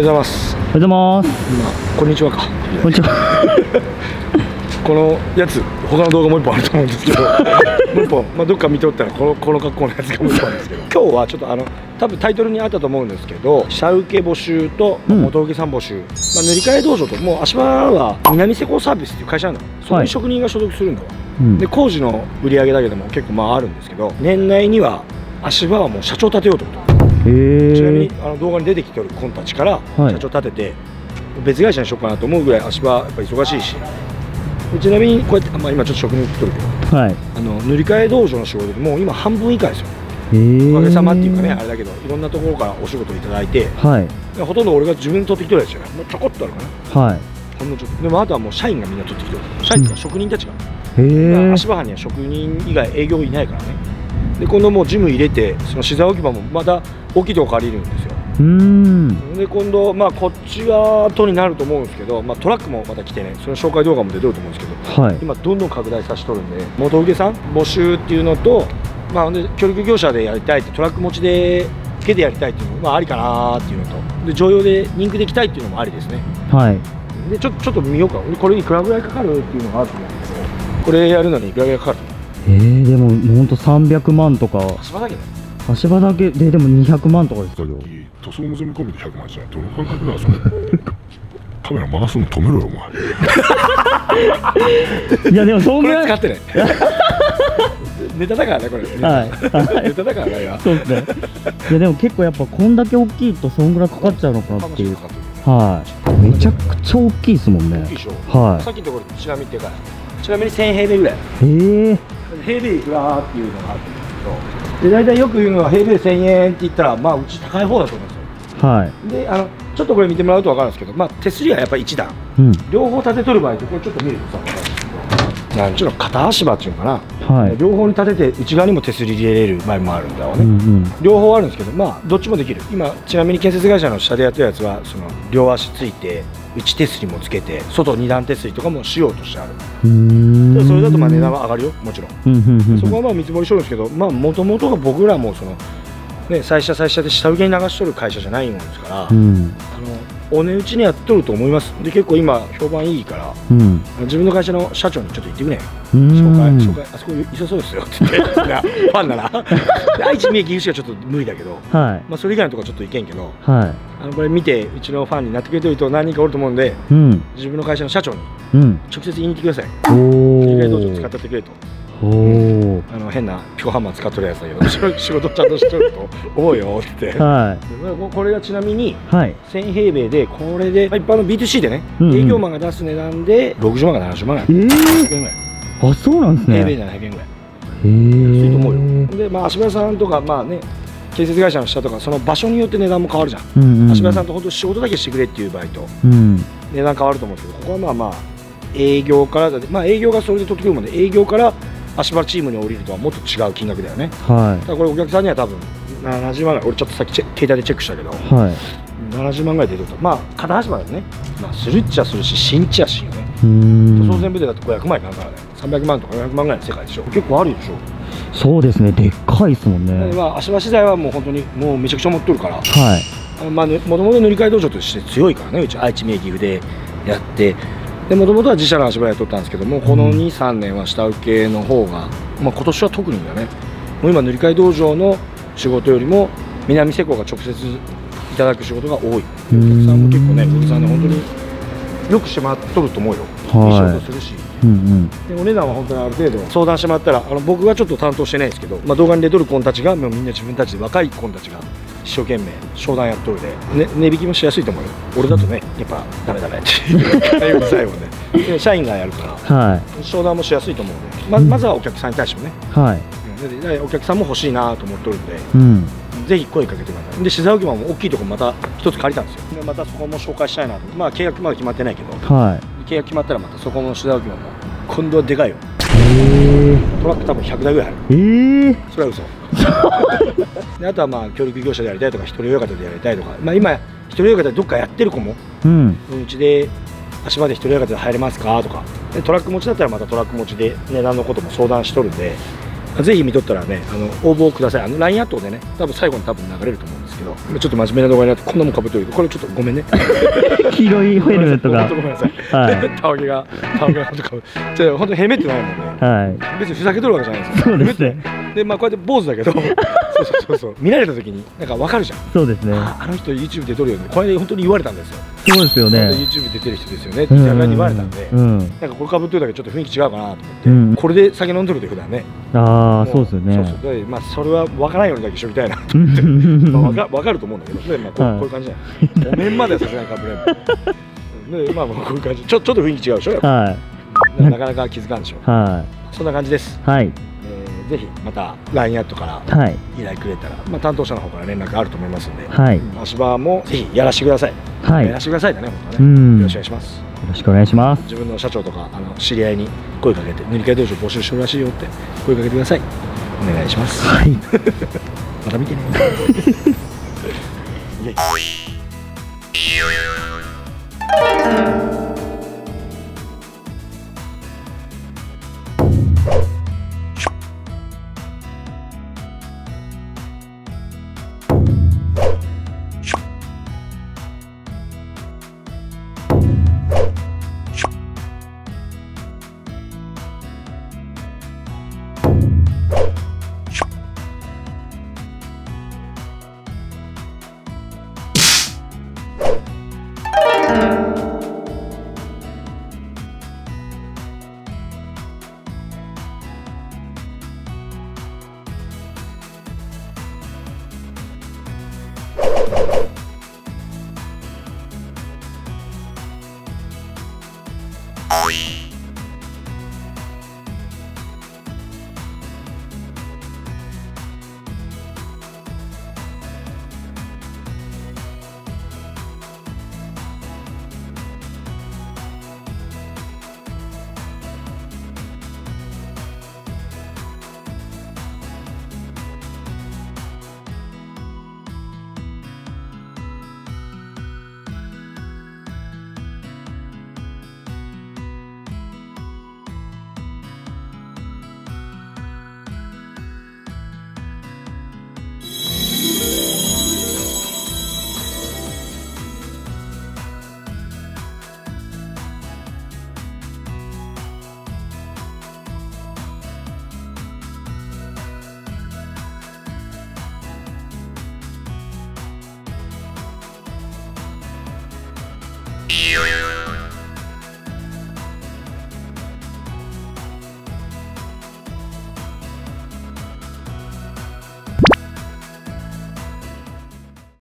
おはようございます。おはようございます。こんにちはか。こんにちは。このやつ、他の動画もう一本あると思うんですけど、もう一本、まあどっか見ておったらこの格好のやつがもう一本あるんですけど、今日はちょっと多分タイトルにあったと思うんですけど、下請け募集と元請けさん募集、まあ塗り替え道場と、もう芦原は南施工サービスっていう会社なんだ。そこに職人が所属するんだわ。で工事の売り上げだけでも結構まああるんですけど、年内には芦原はもう社長立てようと思って。ちなみに動画に出てきておる子たちから社長立てて、別会社にしようかなと思うぐらい芦原やっぱ忙しいし。ちなみにこうやって、まあ、今ちょっと職人来てるけど、はい、塗り替え道場の仕事でもう今半分以下ですよ。おかげさまっていうかね、あれだけど、いろんなところからお仕事いただいて、はい、ほとんど俺が自分で取ってきてるやつじゃない、もうちょこっとあるかな、はい、ほんのちょっと。でもあとはもう社員がみんな取ってきてる、社員とか職人たちが、芦原には職人以外営業いないからね。で今度もうジム入れて、その資材置き場もまた大きいとこ借りるんですよ。で今度、まあ、こっちが後になると思うんですけど、まあ、トラックもまた来てね、その紹介動画も出てると思うんですけど、はい、今どんどん拡大させとるんで、元請けさん募集っていうのと、まあ、で協力業者でやりたいって、トラック持ちで付けてやりたいっていうのも、まあ、ありかなーっていうのと、で常用で人気できたいっていうのもありですね。はい、でちょっと見ようか、これいくらぐらいかかるっていうのがあると思うんですけど、これやるのにいくらぐらいかかると思う。でも本当300万とか、足場だけね、足場だけでも200万とかですよ。塗装も全部込みで100万じゃない、どの感覚だそれ。カメラ回すの止めろよお前。いやでもそんぐらい使ってね。ネタだからねこれ。はい。ネタだからね。そうですね。いやでも結構やっぱこんだけ大きいとそんぐらいかかっちゃうのかなっていう。はい。めちゃくちゃ大きいですもんね。大きいでしょ。はい。さっきのところちなみっていうか、ちなみに1000平米ぐらい。へえ。平米いくらっていうのがあるんですけど、で大体よく言うのは平米1000円って言ったら、まあうち高い方だと思うんですよ。はい、でちょっとこれ見てもらうと分かるんですけど、まあ、手すりはやっぱり1段、うん、両方立てとる場合って、これちょっと見るとさ、なんちゅうの片足場っていうのかな、はい、両方に立てて内側にも手すり入れれる場合もあるんだよね。両方あるんですけど、まあどっちもできる。今ちなみに建設会社の下でやってるやつは、その両足ついて内手すりもつけて、外2段手すりとかもしようとしてある。でそれだとまあ値段は上がるよ、もちろん。そこはまあ見積もりしとるんですけど、まあもともとが僕らもそのね、最初で下請けに流しとる会社じゃないもんですから、うん、お値打ちにやっとると思います。で結構今評判いいから、うん、自分の会社の社長にちょっと言ってくれ、紹介あそこいさそうですよって言ってファンなら愛知、三重、岐阜市はちょっと無理だけど、はい、まあそれ以外のところはちょっといけんけど、はい、これ見てうちのファンになってくれてる人何人かおると思うんで、うん、自分の会社の社長に直接言いに来てください。塗り替え道場使ってってくれと。変なピコハンマー使っとるやつだけど、仕事ちゃんとしとると思うよって、はい、これがちなみに1000平米で、これで一般の B2C でね、営業マンが出す値段で60万から70万ぐらい、円ぐらい。あ、そうなんですね。平米700円ぐらい、安いと思うよ。で、まあ芦原さんとか、まあね、建設会社の下とか、その場所によって値段も変わるじゃん。芦原さんと本当仕事だけしてくれっていう場合と、値段変わると思うんですけど、ここはまあまあ営業からだって、まあ営業がそれで取ってくるもんで、営業から芦原チームに降りるとはもっと違う金額だよね。はい、だからこれお客さんには多分70万ぐらい、俺ちょっとさっき携帯でチェックしたけど、はい、70万ぐらい出てると、まあ片足場だよね、まあ、するっちゃするし、新地やしよね。塗装全部でだと500万円かからね、300万とか400万ぐらいの世界でしょ。結構あるでしょ。そうですね、でっかいですもんね。まあ芦原資材はもう本当にもうめちゃくちゃ持っとるから、はい、まあね、もともと塗り替え道場として強いからね、うち愛知、三重、岐阜でやって、もともとは自社の足場やっとったんですけども、この2、3年は下請けの方が、まあ、今年は特にだね、もう今、塗り替え道場の仕事よりも、南施工が直接いただく仕事が多い、お客さんも結構ね、お客さんね、本当によくしてもらっとると思うよ、いい仕事するし、でお値段は本当にある程度、相談してもらったら、僕がちょっと担当してないですけど、まあ、動画に出とる子たちが、もうみんな自分たちで、若い子たちが。一生懸命商談やっとるで、ね、値引きもしやすいと思うよ。俺だとね、やっぱダメダメってうるさいもんね。で社員がやるから、はい、商談もしやすいと思うので、まずはお客さんに対してもね、はい、でお客さんも欲しいなと思っとるんで、うん、ぜひ声かけてください。で資材置き場も大きいところまた一つ借りたんですよ。でまたそこも紹介したいなと。まあ契約まだ決まってないけど、はい、契約決まったらまたそこの資材置き場も今度はでかいよ。トラック多分100台ぐらいある。それは嘘。であとはまあ協力業者でやりたいとか、一人親方でやりたいとか、まあ、今一人親方でどっかやってる子も、うちで足場で一人親方で入れますかとかで、トラック持ちだったらまたトラック持ちで値段のことも相談しとるんで、ぜひ見とったらね、応募ください。LINE アットでね、多分最後に流れると思うんですけど、ちょっと真面目な動画になって、こんなもんかぶってるけど、これちょっとごめんね。黄色いヘルメットが。ごめんなさい。たわけがとか、じゃあ、本当にヘルメットないもんね。はい。別にふざけとるわけじゃないですよ。そうですね。で、まあ、こうやって坊主だけど。そう、見られた時に、なんかわかるじゃん。そうですね。あの人 YouTube で撮るよね。これ本当に言われたんですよ。そうですよね。YouTube で出てる人ですよね。って言われたんで、なんかこれかぶってるだけちょっと雰囲気違うかなと思って、これで酒飲んでるで普段ね。ああ、そうですよね。そう、まあそれは分からないようにだけしときたいなって。分かると思うんだけど、でまあこういう感じじゃない。お面まではさすがにかぶれない。でまあこういう感じ。ちょっと雰囲気違うでしょ。はい。なかなか気づかんでしょ。はい。そんな感じです。はい。ぜひまた LINE アットから依頼くれたら、まあ担当者の方から連絡あると思いますので、足場もぜひやらしてください。やらしてくださいだね、本当ね。よろしくお願いします。よろしくお願いします。自分の社長とか知り合いに声かけて、塗り替え道場募集してるらしいよって声かけてください。お願いします。はい。また見てね。